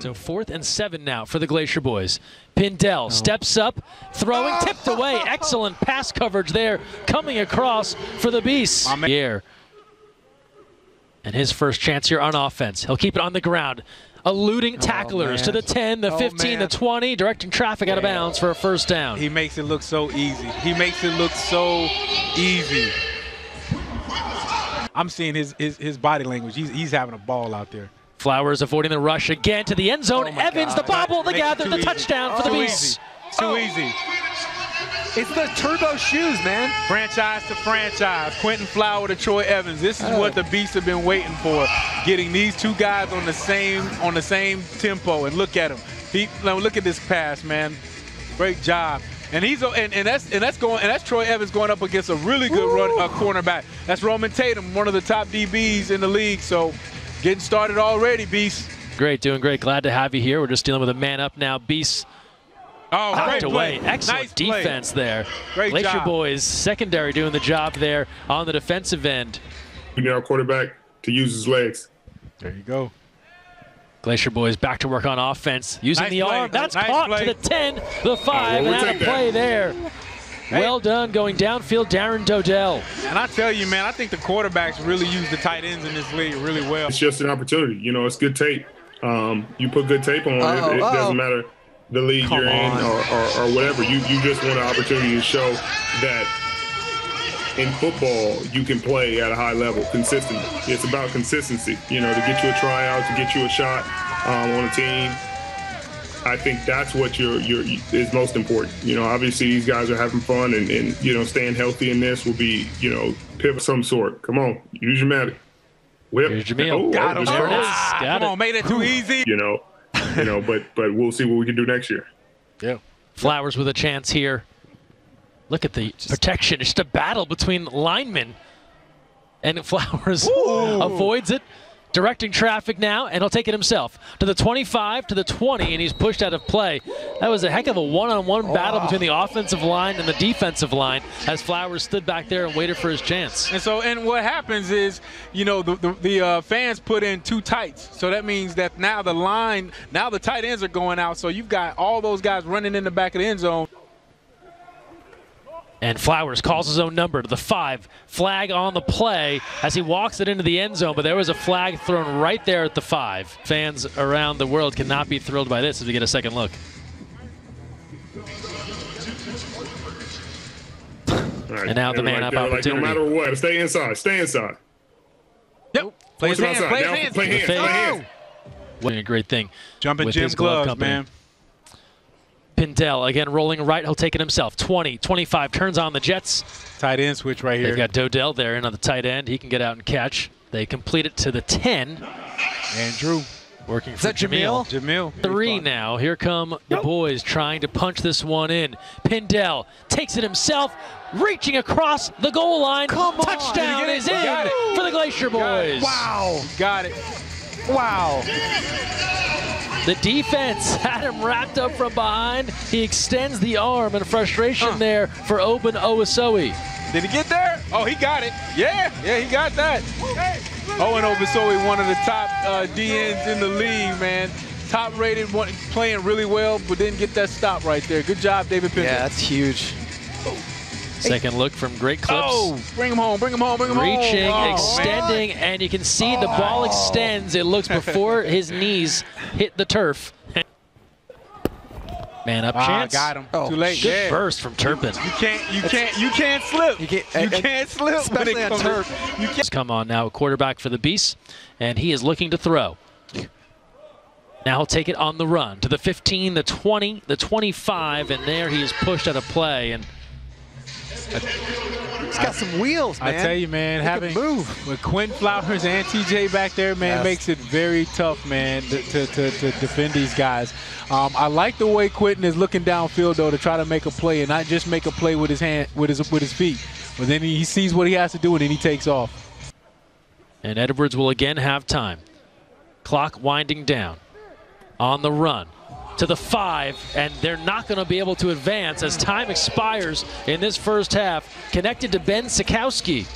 So 4th and 7 now for the Glacier Boyz. Pindell steps up, throwing, tipped away. Excellent pass coverage there, coming across for the Beasts. And his first chance here on offense. He'll keep it on the ground, eluding tacklers to the 10, the 15, the 20, directing traffic out of bounds for a first down. He makes it look so easy. He makes it look so easy. I'm seeing his body language. He's having a ball out there. Flowers avoiding the rush again to the end zone. Evans, the bobble, the gather, the touchdown for the Beasts. Too easy. It's the turbo shoes, man. Franchise to franchise. Quinton Flowers to Troy Evans. This is what the Beasts have been waiting for. Getting these two guys on the same tempo. And look at him. Look at this pass, man. Great job. And he's that's Troy Evans going up against a really good cornerback. That's Roman Tatum, one of the top DBs in the league. So getting started already, Beasts. Great, doing great. Glad to have you here. We're just dealing with a man up now, Beasts. Oh, great away. Play. Excellent nice defense play. There. Great Glacier job. Boyz secondary doing the job there on the defensive end. We need our quarterback to use his legs. There you go. Glacier Boyz back to work on offense, using the arm. That's caught to the 10, the 5, and out of play there. Well done going downfield, Darren Dowdell. And I tell you, man, I think the quarterbacks really use the tight ends in this league really well. It's just an opportunity. You know, it's good tape. You put good tape on it doesn't matter the league you're in or whatever. You just want an opportunity to show that in football you can play at a high level consistently. It's about consistency, you know, to get you a tryout, to get you a shot on a team. I think that's what is most important. You know, obviously these guys are having fun and you know, staying healthy in this will be, you know, pivot of some sort. Come on, use your magic. Whip. Here's Jamil. Got him. Come on, made it too easy. You know, but we'll see what we can do next year. Yeah. Flowers with a chance here. Look at the protection. It's just a battle between linemen, and Flowers avoids it. Directing traffic now, and he'll take it himself. To the 25, to the 20, and he's pushed out of play. That was a heck of a one-on-one battle between the offensive line and the defensive line as Flowers stood back there and waited for his chance. And what happens is, you know, the fans put in two tights. So that means that now the tight ends are going out. So you've got all those guys running in the back of the end zone. And Flowers calls his own number to the 5. Flag on the play as he walks it into the end zone, but there was a flag thrown right there at the 5. Fans around the world cannot be thrilled by this as we get a second look. Right. And now the man-up opportunity. Like, no matter what, stay inside. Stay inside. Yep. Play his hands. Play his hands. Play his hands. What a great thing. Jumping Jim's gloves, man. Pindell again rolling right. He'll take it himself. 20, 25, turns on the jets. Tight end switch right here. They've got Dowdell there in on the tight end. He can get out and catch. They complete it to the 10. Andrew working for Jamil. Jamil. 3 now. Here come the boys trying to punch this one in. Pindell takes it himself, reaching across the goal line. Come on. Touchdown is in for the Glacier Boyz. Wow. Got it. Wow. The defense had him wrapped up from behind. He extends the arm in frustration there for Owen Owisoe. Did he get there? Oh, he got it. Yeah, he got that. Owen Owisoe, one of the top DNs in the league, man. Top rated, playing really well, but didn't get that stop right there. Good job, David Pinto. Yeah, that's huge. Second look from great clips. Oh, bring him home, bring him home, bring him home. Reaching, extending, man. And you can see the ball extends. It looks before his knees hit the turf. Man up chance. Got him. Too late. Good burst from Turpin. You can't slip. You can't slip. Especially on turf. Come on now, quarterback for the Beasts, and he is looking to throw. Now he'll take it on the run to the 15, the 20, the 25, and there he is pushed out of play and. He's got some wheels, man. I tell you, man, having move with Quinton Flowers and TJ back there, man, makes it very tough, man, to defend these guys. I like the way Quinton is looking downfield though to try to make a play and not just make a play with his hand, with his feet. But then he sees what he has to do and then he takes off. And Edwards will again have time. Clock winding down. On the run. To the 5, and they're not going to be able to advance as time expires in this first half. Connected to Ben Sikowski.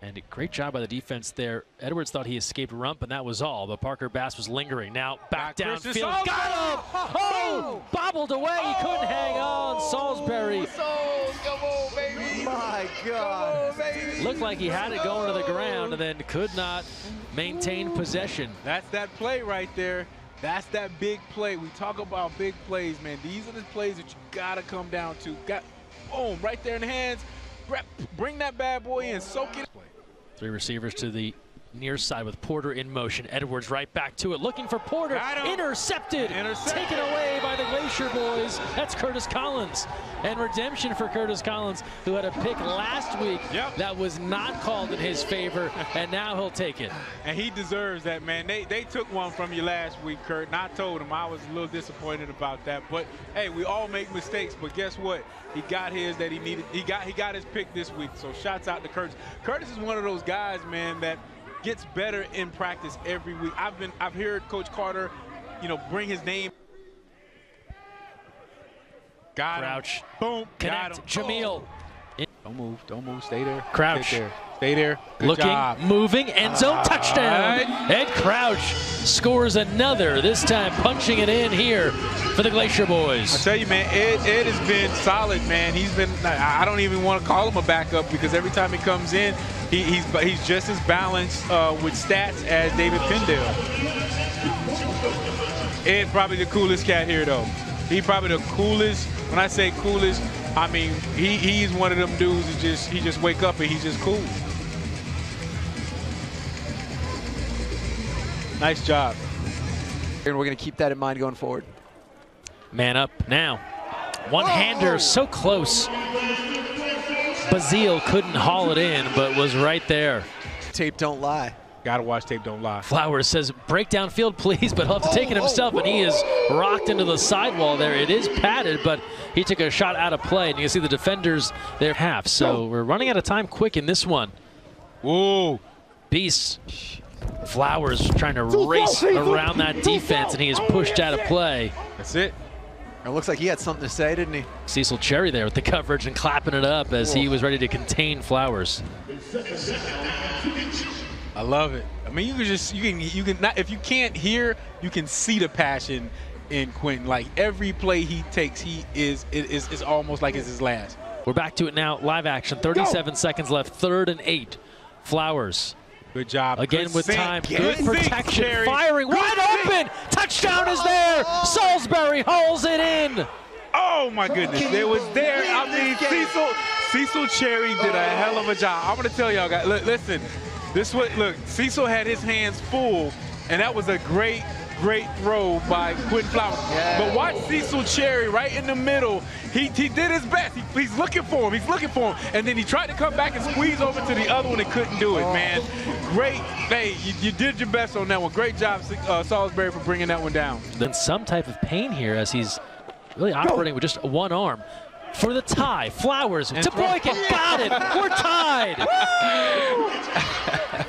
And a great job by the defense there. Edwards thought he escaped rump, and that was all. But Parker Bass was lingering. Now back downfield. Got him! Oh! Bobbled away. He couldn't hang on. Salisbury. Come on, baby. My God. Come on, baby. Looked like he had it going to the ground and then could not maintain possession. That's that play right there. That's that big play. We talk about big plays, man. These are the plays that you got to come down to. Got, boom, right there in the hands. Bring that bad boy in. Soak it. Three receivers to the near side with Porter in motion. Edwards right back to it, looking for Porter. Intercepted. Taken away by the Glacier Boyz. That's Curtis Collins. And redemption for Curtis Collins, who had a pick last week that was not called in his favor, and now he'll take it. And he deserves that, man. They took one from you last week, Kurt, and I told him I was a little disappointed about that. But hey, we all make mistakes, but guess what? He got his that he needed. He got his pick this week, so shots out to Curtis. Curtis is one of those guys, man, that gets better in practice every week. I've heard Coach Carter, you know, bring his name. Got Crouch. Him. Boom. Connect. Got him. Jamil. Oh. Don't move. Don't move. Stay there. Crouch. Stay there. Stay there. Good Looking. Job. Moving. End zone. Touchdown. Right. Ed Crouch scores another. This time punching it in here for the Glacier Boyz. I tell you, man, Ed has been solid, man. He's been. I don't even want to call him a backup because every time he comes in, he's just as balanced with stats as David Pindell. Ed probably the coolest cat here, though. He probably the coolest. When I say coolest, I mean he's one of them dudes that just wake up and he's just cool. Nice job. And we're gonna keep that in mind going forward. Man up now. One-hander, so close. Bazile couldn't haul it in, but was right there. Tape don't lie. Gotta watch tape don't lie. Flowers says, break down field, please, but he'll have to take it himself, and he is rocked into the sidewall there. It is padded, but he took a shot out of play, and you can see the defenders there half. So we're running out of time quick in this one. Whoa. Beasts. Flowers trying to race around that defense, and he is pushed out of play. That's it. It looks like he had something to say, didn't he? Cecil Cherry there with the coverage and clapping it up as he was ready to contain Flowers. I love it. I mean, if you can't hear, you can see the passion in Quinton. Like every play he takes, it's almost like it's his last. We're back to it now. Live action. 37 seconds left. 3rd and 8. Flowers. Good job. Again with time. Good protection. Firing wide open. Touchdown is there. Salisbury hauls it in. Oh my goodness. It was there. I mean, Cecil Cherry did a hell of a job. I'm gonna tell y'all guys. Listen. Look, Cecil had his hands full, and that was a great, great throw by Quinton Flowers. Yeah. But watch Cecil Cherry right in the middle. He did his best. He's looking for him. He's looking for him. And then he tried to come back and squeeze over to the other one and couldn't do it, man. Great. Hey, you did your best on that one. Great job, Salisbury, for bringing that one down. Then some type of pain here as he's really operating with just one arm. For the tie, Flowers to Boykin. Got it. We're tied.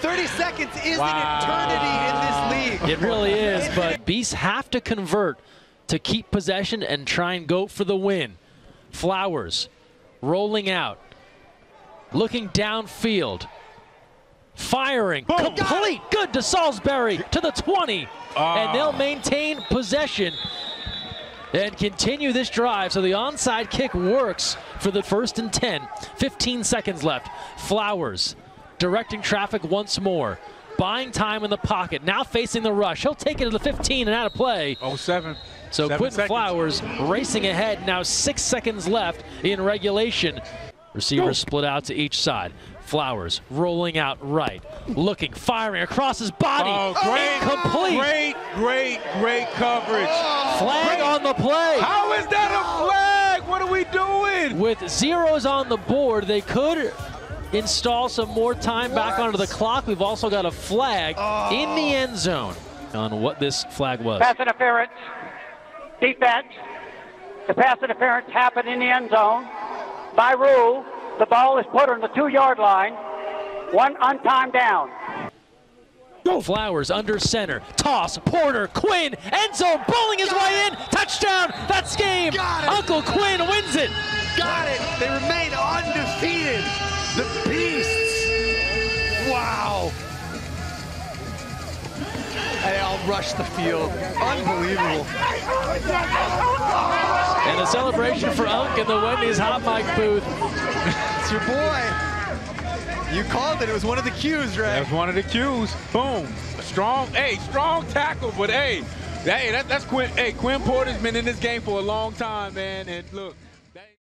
30 seconds is an eternity in this league. It really is, but Beasts have to convert to keep possession and try and go for the win. Flowers rolling out, looking downfield, firing, complete, good to Salisbury, to the 20, and they'll maintain possession and continue this drive. So the onside kick works for the 1st and 10. 15 seconds left. Flowers directing traffic once more, buying time in the pocket, now facing the rush. He'll take it to the 15 and out of play. So Quinton Flowers racing ahead. Now 6 seconds left in regulation. Receivers split out to each side. Flowers rolling out right, looking, firing across his body. Incomplete. Great coverage. Flag on the play. How is that a flag? What are we doing? With zeros on the board, they could install some more time back onto the clock. We've also got a flag in the end zone on what this flag was. Pass interference, defense. The pass interference happened in the end zone. By rule, the ball is put on the 2-yard line. One untimed down. Flowers under center. Toss, Porter, Quinn, Enzo bowling his way in. Touchdown, that's game. Uncle Quinn wins it. Got it, they remain undefeated. The Beasts Wow! They all rushed the field. Unbelievable. And a celebration for Unk in the Wendy's hot mic booth. It's your boy. You called it. It was one of the cues, right? That was one of the cues. Boom. Strong tackle, but hey, that's Quinn. Hey, Quinn Porter's been in this game for a long time, man. And look.